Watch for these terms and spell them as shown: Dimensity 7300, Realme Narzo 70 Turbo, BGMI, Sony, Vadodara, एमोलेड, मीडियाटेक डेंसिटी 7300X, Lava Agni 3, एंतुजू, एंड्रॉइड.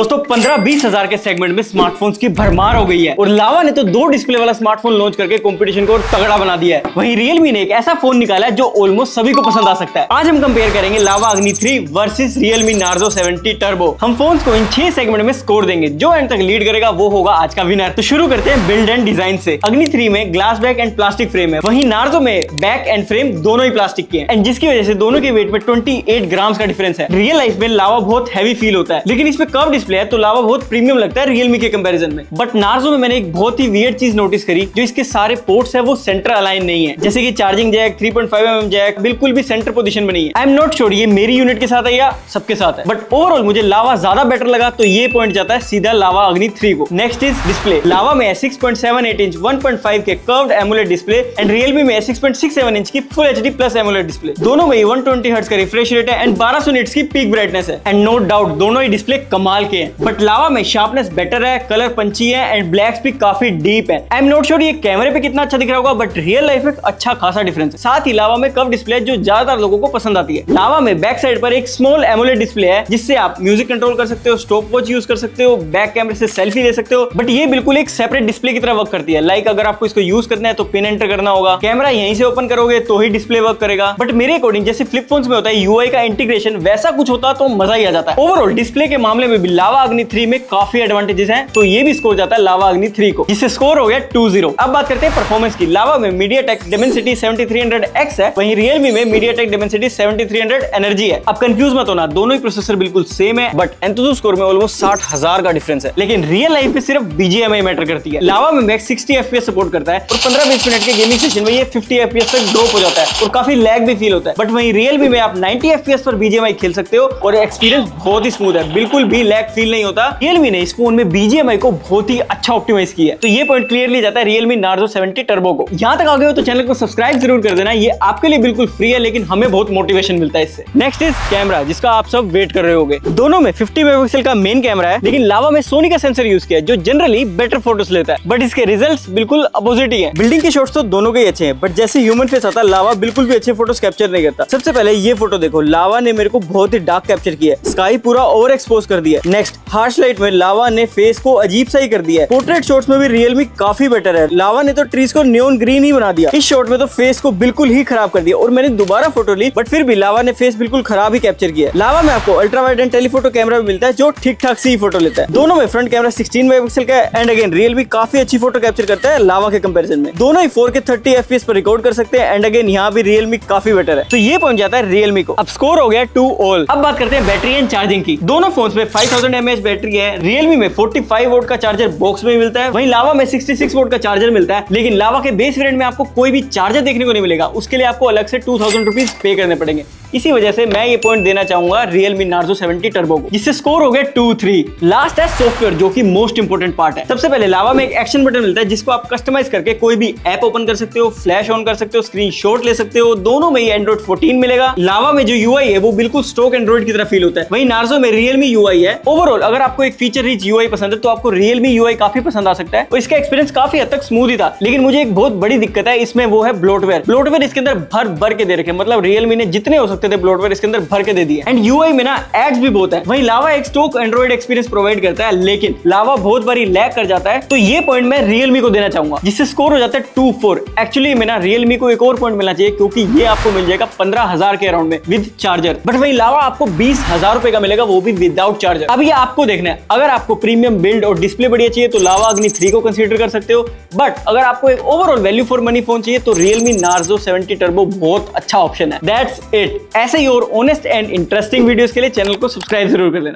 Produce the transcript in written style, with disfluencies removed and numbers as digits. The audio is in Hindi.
दोस्तों 15-20 हजार के सेगमेंट में स्मार्टफोन्स की भरमार हो गई है और लावा ने तो 2 डिस्प्ले वाला स्मार्टफोन लॉन्च करके कंपटीशन को तगड़ा बना दिया है। वहीं रियलमी ने एक ऐसा फोन निकाला है जो ऑलमोस्ट सभी को पसंद आ सकता है। आज हम कंपेयर करेंगे Lava Agni 3 versus Realme Narzo 70 Turbo. हम फोन्स को इन 6 सेगमेंट में स्कोर देंगे, जो एंड तक लीड करेगा वो होगा आज का विनर। तो शुरू करते हैं बिल्ड एंड डिजाइन से। अग्नि 3 में glass back and plastic frame है, वहीं नार्जो में बैक एंड फ्रेम दोनों ही प्लास्टिक के हैं एंड जिसकी वजह से दोनों के वेट में 28 ग्राम का डिफरेंस है। रियल लाइफ में लावा बहुत हैवी फील होता है, लेकिन इसमें कर्व डिस्प्ले है तो लावा बहुत प्रीमियम लगता है रियलमी के कंपेरिजन में। बट नार्जो में मैंने एक बहुत ही वियर्ड चीज नोटिस करी, जो इसके सारे पोर्ट्स है वो सेंटर अलाइन नहीं है, जैसे कि चार्जिंग जैक, 3.5mm जैक बिल्कुल भी सेंटर पोजीशन में नहीं है। आई एम नॉट श्योर ये मेरी यूनिट के साथ है या सबके साथ है, बट ओवरऑल मुझे लावा ज्यादा बेटर लगा, तो ये पॉइंट जाता है सीधा लावा अग्नि 3 को। Next is display. लावा में 6.78 इंच 1.5 के curved एमोलेड display and Realme में 6.67 इंच की full HD plus एमोलेड display. दोनों में 120 हर्ट्ज का रिफ्रेश रेट है एंड 1200 निट्स की पीक ब्राइटनेस है एंड नो डाउट दोनों ही डिस्प्ले कमाल के हैं। बट लावा में शार्पनेस बेटर है, कलर पंची है एंड ब्लैक्स भी काफी डीप है। आई एम नॉट श्योर ये कैमरे पे कितना अच्छा दिख रहा होगा, बट रियल लाइफ में अच्छा खासा डिफरेंस है। साथ ही लावा में कर्व डिस्प्ले जो ज्यादातर लोगों को पसंद आती है। लावा में बैक साइड पर एक स्मॉल एमोलेड डिस्प्ले है, जिससे आप म्यूजिक कंट्रोल कर सकते हो, स्टॉप वॉच यूज कर सकते हो, बैक कैमरे से सेल्फी ले सकते हो। बट ये बिल्कुल एक सेपरेट डिस्प्ले की तरह वर्क करती है। लाइक अगर आपको इसको यूज करना है तो पिन एंटर करना होगा, कैमरा यहीं से ओपन करोगे तो ही डिस्प्ले वर्क करेगा। बट मेरे अकॉर्डिंग जैसे फ्लिप फोन्स में होता है यूआई का इंटीग्रेशन, वैसा कुछ होता तो मजा ही आ जाता है। ओवरऑल डिस्प्ले के मामले में भी लावा अग्नि 3 में काफी एडवांटेजेस हैं, तो ये भी स्कोर जाता है लावा अग्नि 3 को, जिससे स्कोर हो गया 2-0। अब बात करते हैं परफॉर्मेंस की। लावा में मीडियाटेक डेंसिटी 7300X है, वहीं रियलमी में मीडियाटेक डेंसिटी 7300 एनर्जी है। अब कंफ्यूज मत होना, दोनों ही प्रोसेसर बिल्कुल सेम है, बट एंतुजू स्कोर में ऑलमोस्ट 60,000 का डिफरेंस है। लेकिन रियल लाइफ में सिर्फ BGMI मैटर करती है। लावा में मैक्स 60 FPS सपोर्ट करता है और 15-20 मिनट के गेमिंग सेशन में ये 50 FPS तक ड्रॉप हो जाता है और काफी लैग भी फील होता है। बट वहीं रियलमी में आप 90 FPS पर BGMI खेल सकते हो और एक्सपीरियंस बहुत ही स्मूथ है, बिल्कुल भी लैग फील नहीं होता। रियलमी ने इस फोन में BGMI को बहुत ही अच्छा ऑप्टिमाइज किया है, तो ये पॉइंट क्लियरली जाता है रियलमी नार्जो 70 टर्बो को। यहाँ तक आ गए हो तो चैनल को सब्सक्राइब जरूर कर देना, ये आपके लिए बिल्कुल फ्री है, लेकिन हमें बहुत मोटिवेशन मिलता है इससे। नेक्स्ट इज कैमरा, जिसका आप सब वेट कर रहे होगे। दोनों में 50 मेगापिक्सल का मेन कैमरा है, लेकिन लावा में सोनी का सेंसर यूज किया है, जो जनरली बेटर फोटोस लेता है, बट इसके रिजल्ट्स बिल्कुल अपोजिट ही है। बिल्डिंग के शॉट्स तो दोनों के अच्छे हैं, बट जैसे ह्यूमन फेस आता लावा बिल्कुल भी अच्छे फोटोस कैप्चर नहीं करता। सबसे पहले ये फोटो देखो, लावा ने मेरे को बहुत ही डार्क कैप्चर किया है, स्काई पूरा ओवर एक्सपोज कर दिया। नेक्स्ट हार्श लाइट में लावा ने फेस को अजीब सा ही कर दिया है। पोर्ट्रेट शॉट्स में भी रियलमी काफी बेटर है, लावा ने तो ट्रीज को न्योन ग्रीन ही बना दिया। इस शॉट में तो फेस को बिल्कुल ही खराब कर दिया और मैंने दोबारा फोटो ली, बट फिर भी लावा ने फेस बिल्कुल खराब ही कैप्चर किया। लावा में आपको ultra wide and telephoto camera भी मिलता है, जो ठीक ठाक सी फोटो लेता है। दोनों में फ्रंट कैमरा 16 मेगापिक्सल का है एंड अगेन रियलमी काफी अच्छी फोटो कैप्चर करता है लावा के कंपेरिजन में। दोनों ही 4K 30 FPS पर रिकॉर्ड कर सकते हैं एंड अगेन यहाँ भी रियलमी काफी बेटर है, तो ये पहुंच जाता है रियलमी को। अब स्कोर हो गया 2-2। अब बात करते हैं बैटरी एंड चार्जिंग की। दोनों फोन्स में 5000 mAh बैटरी है, रियलमी में 45 वोल्ट का चार्जर बॉक्स में मिलता है, वहीं लावा में 66 वोल्ट का चार्जर मिलता है। लेकिन लावा के बेस वेरिएंट में आपको कोई भी चार्जर देखने को नहीं मिलेगा, उसके लिए आपको अलग से 2000 रुपीज पे करने पड़ेंगे। इसी वजह से मैं ये पॉइंट देना चाहूंगा रियलमी नार्जो 70 टर्बो को, जिससे स्कोर हो गया 2-3। लास्ट है सॉफ्टवेयर, जो कि मोस्ट इंपोर्टेंट पार्ट है। सबसे पहले लावा में एक एक्शन बटन मिलता है, जिसको आप कस्टमाइज करके कोई भी ऐप ओपन कर सकते हो, फ्लैश ऑन कर सकते हो, स्क्रीनशॉट ले सकते हो। दोनों में ही एंड्रॉइड 14 मिलेगा। लावा में जो यूआई है वो बिल्कुल स्टॉक एंड्रॉइड की तरह फील होता है, वहीं नार्जो में रियलमी यूआई है। ओवरऑल अगर आपको एक फीचर रिच यूआई पसंद है तो आपको रियलमी यूआई काफी पसंद आ सकता है और इसका एक्सपीरियंस काफी हद तक स्मूथ ही था। लेकिन मुझे एक बहुत बड़ी दिक्कत है इसमें, वो है ब्लोटवेयर। ब्लोटवेयर इसके अंदर भर के दे रखे, मतलब रियलमी ने जितने हो सकते थे ब्लोटवेयर इसके अंदर भर के दे दिए एंड यूआई में ना एड्स भी बहुत है। वहीं लावा एक स्टॉक एंड्रॉइड एक्सपीरियंस प्रोवाइड करता है, लेकिन लावा बहुत बारी लैग कर जाता है, तो ये पॉइंट मैं रियलमी को देना चाहूंगा, जिससे स्कोर हो जाता है 2-4। एक्चुअली में ना रियलमी को एक और पॉइंट मिलना चाहिए, क्योंकि ये आपको मिल जाएगा 15,000 के अराउंड में विद चार्जर, बट वही लावा आपको 20,000 रुपए का मिलेगा, वो भी विदाउट चार्जर। अब ये आपको देखना है, अगर आपको प्रीमियम बिल्ड और डिस्प्ले बढ़िया चाहिए तो लावा अग्नि 3 को कंसीडर कर सकते हो, बट अगर आपको एक overall value for money phone चाहिए तो रियलमी नार्जो 70 टर्बो बहुत अच्छा ऑप्शन है। That's it. ऐसे ही और ऑनेस्ट एंड इंटरेस्टिंग वीडियोस के लिए चैनल को सब्सक्राइब जरूर कर लेना।